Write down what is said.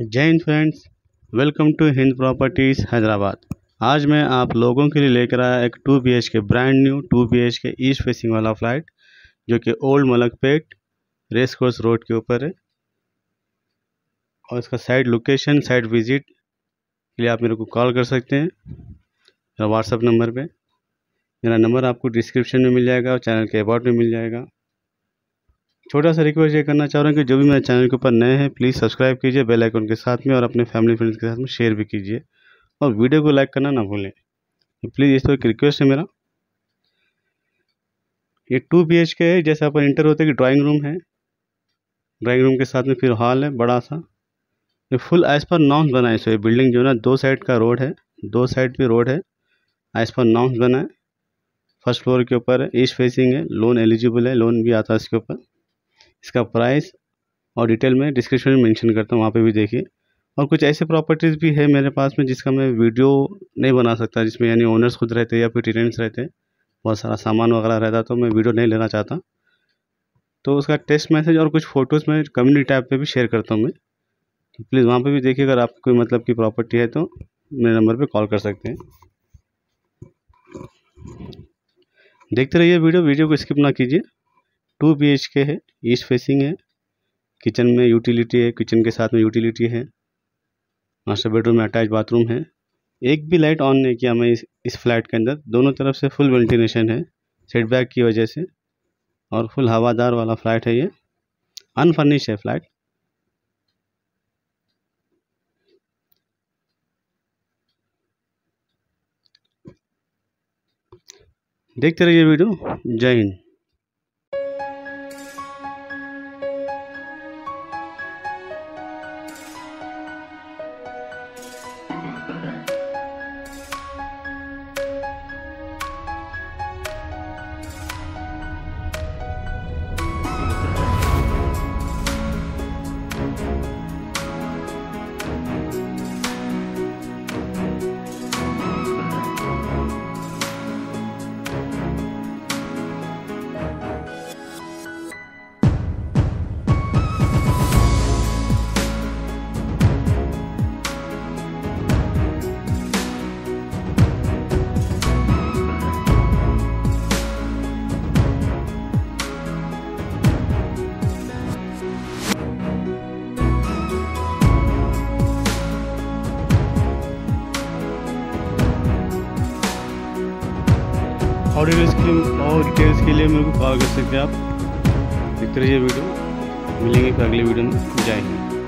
जय Hind friends, welcome to Hind properties Hyderabad. आज मैं आप लोगों के लिए लेकर आया एक 2BHK brand new 2BHK east facing वाला फ्लैट जो कि old Malakpet race course road के ऊपर है। और इसका साइट लोकेशन, साइट विजिट के लिए आप मेरे को कॉल कर सकते हैं मेरा व्हाट्सअप नंबर पे। मेरा नंबर आपको डिस्क्रिप्शन में मिल जाएगा और चैनल के अबाउट में मिल जाएगा। छोटा सा रिक्वेस्ट ये करना चाह रहा हूँ कि जो भी मेरे चैनल के ऊपर नए हैं प्लीज़ सब्सक्राइब कीजिए बेल आइकन के साथ में, और अपने फैमिली फ्रेंड्स के साथ में शेयर भी कीजिए, और वीडियो को लाइक करना ना भूलें प्लीज़। इस तो एक रिक्वेस्ट है मेरा। ये 2BHK है। जैसे अपन इंटर होते कि ड्राइंग रूम है, ड्राइंग रूम के साथ में फिर हॉल है बड़ा सा। ये फुल एज पर नॉर्म्स बना है। सो ये बिल्डिंग जो है ना, दो साइड का रोड है, दो साइड पर रोड है, एज पर नॉर्म्स बना है। फर्स्ट फ्लोर के ऊपर है, ईस्ट फेसिंग है, लोन एलिजिबल है, लोन भी आता है इसके ऊपर। इसका प्राइस और डिटेल में डिस्क्रिप्शन में मेंशन करता हूँ, वहाँ पे भी देखिए। और कुछ ऐसे प्रॉपर्टीज़ भी है मेरे पास में जिसका मैं वीडियो नहीं बना सकता, जिसमें यानी ओनर्स खुद रहते या फिर टेनेंट्स रहते, बहुत सारा सामान वगैरह रहता, तो मैं वीडियो नहीं लेना चाहता। तो उसका टेक्स्ट मैसेज और कुछ फ़ोटोज़ मैं कम्युनिटी टैब पे भी शेयर करता हूँ मैं, तो प्लीज़ वहाँ पर भी देखिए। अगर आपको कोई मतलब की प्रॉपर्टी है तो मेरे नंबर पर कॉल कर सकते हैं। देखते रहिए वीडियो, वीडियो को स्किप ना कीजिए। 2BHK है, ईस्ट फेसिंग है, किचन में यूटिलिटी है, किचन के साथ में यूटिलिटी है, मास्टर बेडरूम में अटैच बाथरूम है। एक भी लाइट ऑन नहीं किया मैं इस फ्लैट के अंदर। दोनों तरफ से फुल वेंटिलेशन है सेटबैक की वजह से, और फुल हवादार वाला फ्लैट है। ये अनफर्निश्ड है फ्लैट। देखते रहिए वीडियो। जय हिंद। और डिटेल्स के लिए मेरे को कॉल कर सकते हैं आप। देखते रहिए वीडियो, मिलेंगे अगले वीडियो में। जय हिंद।